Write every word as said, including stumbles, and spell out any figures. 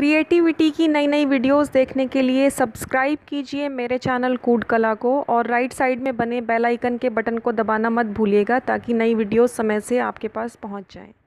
Creativity की नई नई वीडियोस देखने के लिए सब्सक्राइब कीजिए मेरे चैनल कूडकला को, और राइट साइड में बने बेल आइकन के बटन को दबाना मत भूलिएगा ताकि नई वीडियोस समय से आपके पास पहुंच जाएं।